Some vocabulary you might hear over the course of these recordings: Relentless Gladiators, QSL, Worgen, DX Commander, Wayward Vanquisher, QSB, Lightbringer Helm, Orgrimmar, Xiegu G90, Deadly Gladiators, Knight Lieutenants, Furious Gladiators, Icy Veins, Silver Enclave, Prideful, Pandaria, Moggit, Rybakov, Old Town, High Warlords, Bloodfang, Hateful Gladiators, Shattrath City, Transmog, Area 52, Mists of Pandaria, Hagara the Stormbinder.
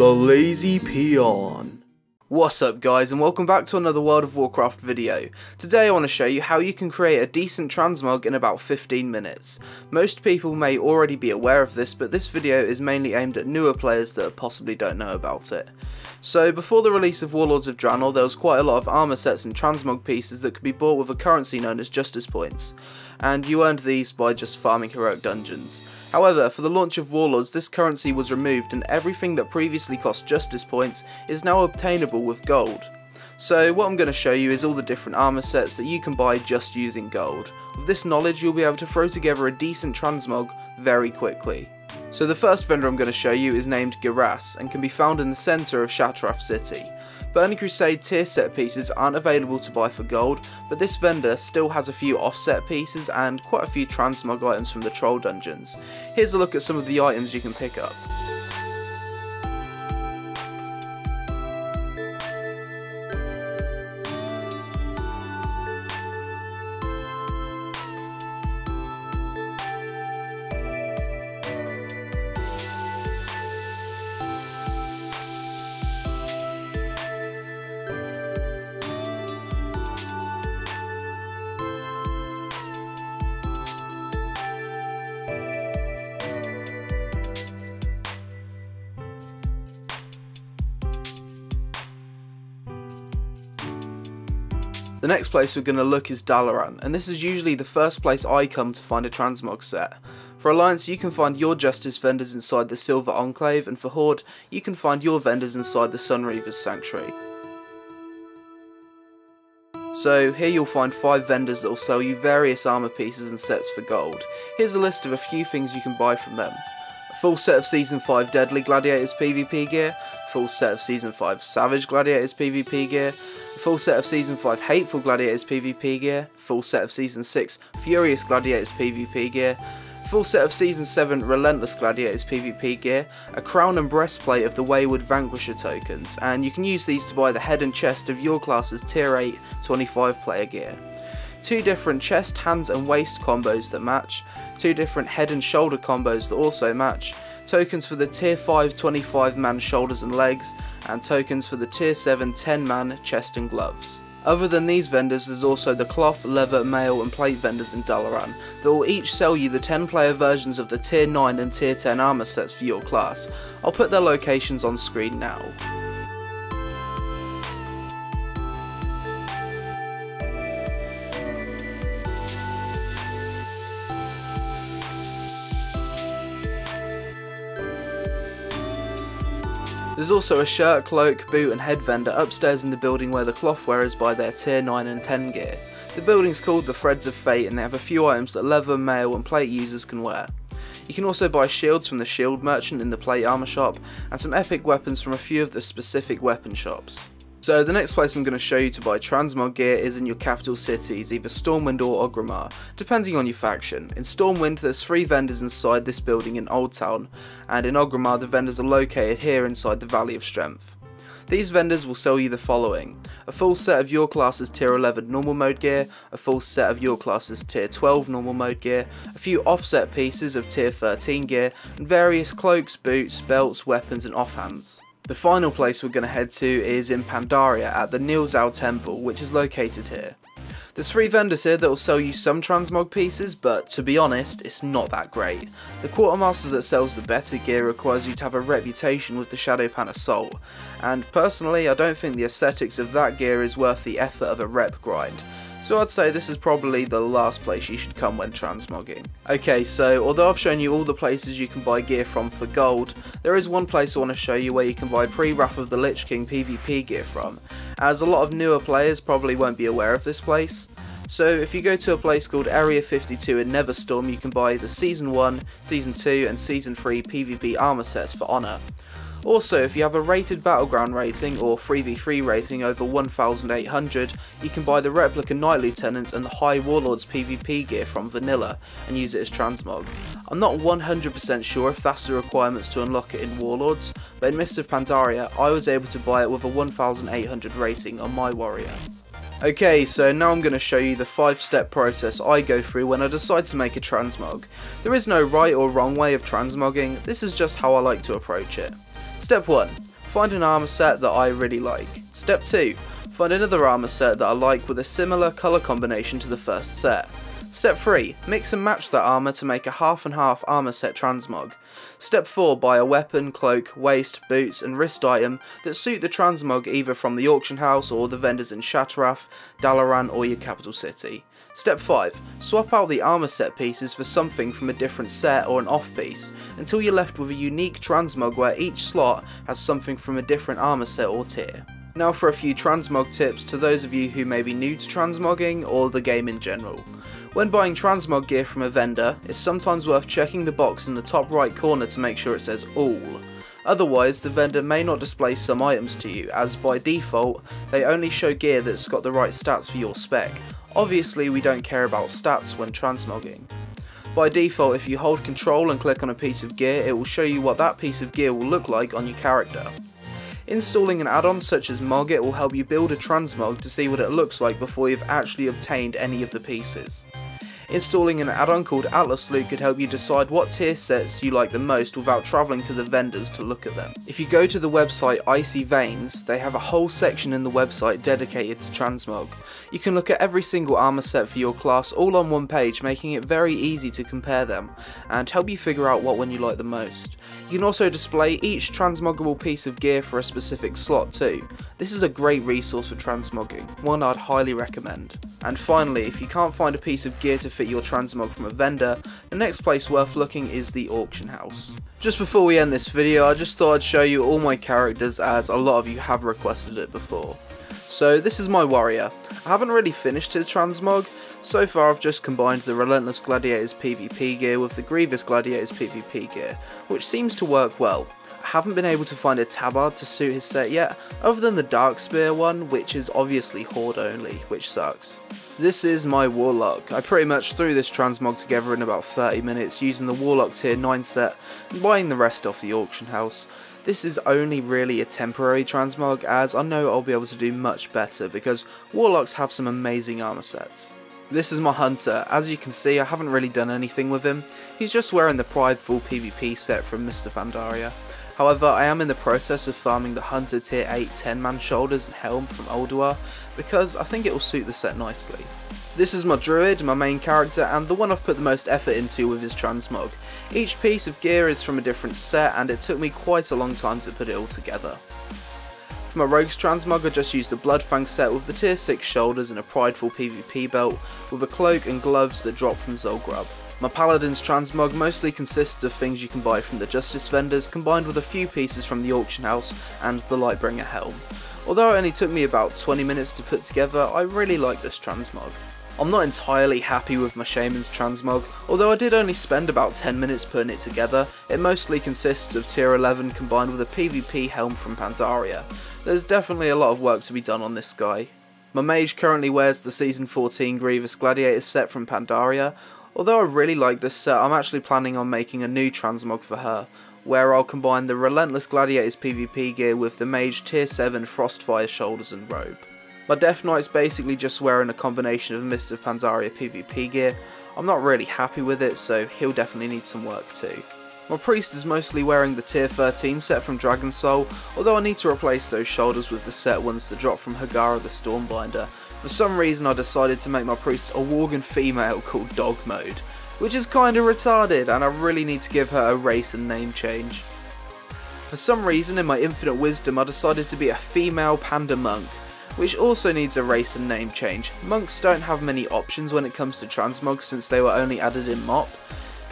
The Lazy Peon. What's up guys, and welcome back to another World of Warcraft video. Today I want to show you how you can create a decent transmog in about 15 minutes. Most people may already be aware of this, but this video is mainly aimed at newer players that possibly don't know about it. So before the release of Warlords of Draenor, there was quite a lot of armour sets and transmog pieces that could be bought with a currency known as Justice Points, and you earned these by just farming heroic dungeons. However, for the launch of Warlords, this currency was removed and everything that previously cost Justice Points is now obtainable with gold. So what I'm going to show you is all the different armour sets that you can buy just using gold. With this knowledge, you'll be able to throw together a decent transmog very quickly. So the first vendor I'm going to show you is named Geras and can be found in the centre of Shattrath City. Burning Crusade tier set pieces aren't available to buy for gold, but this vendor still has a few offset pieces and quite a few transmog items from the troll dungeons. Here's a look at some of the items you can pick up. The next place we're going to look is Dalaran, and this is usually the first place I come to find a transmog set. For Alliance, you can find your Justice vendors inside the Silver Enclave, and for Horde, you can find your vendors inside the Sunreaver's Sanctuary. So here you'll find 5 vendors that will sell you various armour pieces and sets for gold. Here's a list of a few things you can buy from them. A full set of Season 5 Deadly Gladiators PvP gear, a full set of Season 5 Savage Gladiators PvP gear, full set of Season 5 Hateful Gladiators PvP gear, full set of Season 6 Furious Gladiators PvP gear, full set of Season 7 Relentless Gladiators PvP gear, a crown and breastplate of the Wayward Vanquisher tokens, and you can use these to buy the head and chest of your class's tier 8 25 player gear. 2 different chest, hands and waist combos that match, 2 different head and shoulder combos that also match, tokens for the tier 5 25 man shoulders and legs, and tokens for the tier 7 10 man chest and gloves. Other than these vendors, there's also the cloth, leather, mail and plate vendors in Dalaran that will each sell you the 10 player versions of the tier 9 and tier 10 armour sets for your class. I'll put their locations on screen now. There's also a shirt, cloak, boot and head vendor upstairs in the building where the cloth wearers buy their tier 9 and 10 gear. The building's called the Threads of Fate and they have a few items that leather, mail and plate users can wear. You can also buy shields from the shield merchant in the plate armour shop and some epic weapons from a few of the specific weapon shops. So the next place I'm going to show you to buy transmog gear is in your capital cities, either Stormwind or Orgrimmar, depending on your faction. In Stormwind there's 3 vendors inside this building in Old Town, and in Orgrimmar the vendors are located here inside the Valley of Strength. These vendors will sell you the following: a full set of your class's tier 11 normal mode gear, a full set of your class's tier 12 normal mode gear, a few offset pieces of tier 13 gear, and various cloaks, boots, belts, weapons and offhands. The final place we're going to head to is in Pandaria at the Niuzao Temple, which is located here. There's 3 vendors here that will sell you some transmog pieces, but to be honest, it's not that great. The quartermaster that sells the better gear requires you to have a reputation with the Shadowpan Assault, and personally I don't think the aesthetics of that gear is worth the effort of a rep grind. So I'd say this is probably the last place you should come when transmogging. Okay, so although I've shown you all the places you can buy gear from for gold, there is one place I want to show you where you can buy pre-Wrath of the Lich King PvP gear from, as a lot of newer players probably won't be aware of this place. So if you go to a place called Area 52 in Neverstorm, you can buy the Season 1, Season 2 and Season 3 PvP armour sets for honour. Also, if you have a rated battleground rating or 3v3 rating over 1800, you can buy the replica Knight Lieutenants and the High Warlords PvP gear from vanilla and use it as transmog. I'm not 100% sure if that's the requirements to unlock it in Warlords, but in Mists of Pandaria I was able to buy it with a 1800 rating on my warrior. Okay, so now I'm going to show you the 5-step process I go through when I decide to make a transmog. There is no right or wrong way of transmogging, this is just how I like to approach it. Step 1. Find an armor set that I really like. Step 2. Find another armor set that I like with a similar color combination to the first set. Step 3. Mix and match that armor to make a half and half armor set transmog. Step 4. Buy a weapon, cloak, waist, boots and wrist item that suit the transmog either from the auction house or the vendors in Shattrath, Dalaran or your capital city. Step 5. Swap out the armor set pieces for something from a different set or an off piece until you're left with a unique transmog where each slot has something from a different armor set or tier. Now for a few transmog tips to those of you who may be new to transmogging or the game in general. When buying transmog gear from a vendor, it's sometimes worth checking the box in the top right corner to make sure it says all. Otherwise, the vendor may not display some items to you, as by default, they only show gear that's got the right stats for your spec. Obviously, we don't care about stats when transmogging. By default, if you hold control and click on a piece of gear, it will show you what that piece of gear will look like on your character. Installing an add-on such as Moggit will help you build a transmog to see what it looks like before you've actually obtained any of the pieces. Installing an add-on called Atlas Loot could help you decide what tier sets you like the most without travelling to the vendors to look at them. If you go to the website Icy Veins, they have a whole section in the website dedicated to transmog. You can look at every single armour set for your class all on one page, making it very easy to compare them and help you figure out what one you like the most. You can also display each transmoggable piece of gear for a specific slot too. This is a great resource for transmogging, one I'd highly recommend. And finally, if you can't find a piece of gear to fit your transmog from a vendor, the next place worth looking is the auction house. Just before we end this video, I just thought I'd show you all my characters as a lot of you have requested it before. So this is my warrior. I haven't really finished his transmog. So far I've just combined the Relentless Gladiators PvP gear with the Grievous Gladiators PvP gear, which seems to work well. I haven't been able to find a tabard to suit his set yet, other than the Dark Spear one, which is obviously horde only, which sucks. This is my warlock. I pretty much threw this transmog together in about 30 minutes using the warlock tier 9 set and buying the rest off the auction house. This is only really a temporary transmog as I know I'll be able to do much better because warlocks have some amazing armor sets. This is my hunter. As you can see, I haven't really done anything with him. He's just wearing the Prideful PvP set from Mists of Pandaria. However, I am in the process of farming the Hunter tier 8 10-man shoulders and helm from Olduar because I think it will suit the set nicely. This is my druid, my main character, and the one I've put the most effort into with his transmog. Each piece of gear is from a different set and it took me quite a long time to put it all together. For my rogues transmog, I just used the Bloodfang set with the tier 6 shoulders and a Prideful PvP belt with a cloak and gloves that drop from Zolgrub. My paladin's transmog mostly consists of things you can buy from the justice vendors combined with a few pieces from the auction house and the Lightbringer helm. Although it only took me about 20 minutes to put together, I really like this transmog. I'm not entirely happy with my shaman's transmog, although I did only spend about 10 minutes putting it together. It mostly consists of tier 11 combined with a PvP helm from Pandaria. There's definitely a lot of work to be done on this guy. My mage currently wears the season 14 Grievous Gladiators set from Pandaria. Although I really like this set, I'm actually planning on making a new transmog for her, where I'll combine the Relentless Gladiators PvP gear with the Mage Tier 7 Frostfire Shoulders and Robe. My Death Knight's basically just wearing a combination of Mists of Pandaria PvP gear. I'm not really happy with it, so he'll definitely need some work too. My priest is mostly wearing the tier 13 set from Dragon Soul, although I need to replace those shoulders with the set ones that drop from Hagara the Stormbinder. For some reason I decided to make my priest a Worgen female called Dog Mode, which is kinda retarded and I really need to give her a race and name change. For some reason in my infinite wisdom I decided to be a female panda monk, which also needs a race and name change. Monks don't have many options when it comes to transmog since they were only added in MoP.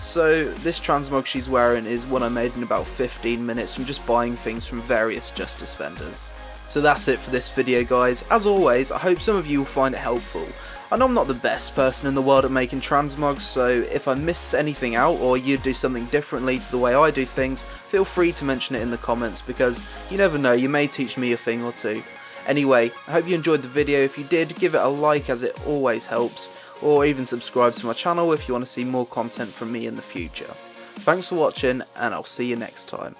So this transmog she's wearing is one I made in about 15 minutes from just buying things from various justice vendors. So that's it for this video guys. As always, I hope some of you will find it helpful. I know I'm not the best person in the world at making transmogs, so if I missed anything out or you do something differently to the way I do things, feel free to mention it in the comments because you never know, you may teach me a thing or two. Anyway, I hope you enjoyed the video. If you did, give it a like as it always helps. Or even subscribe to my channel if you want to see more content from me in the future. Thanks for watching and I'll see you next time.